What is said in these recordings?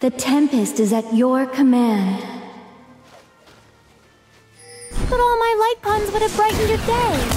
The Tempest is at your command. But all my light puns would have brightened your day.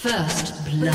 First blood.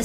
A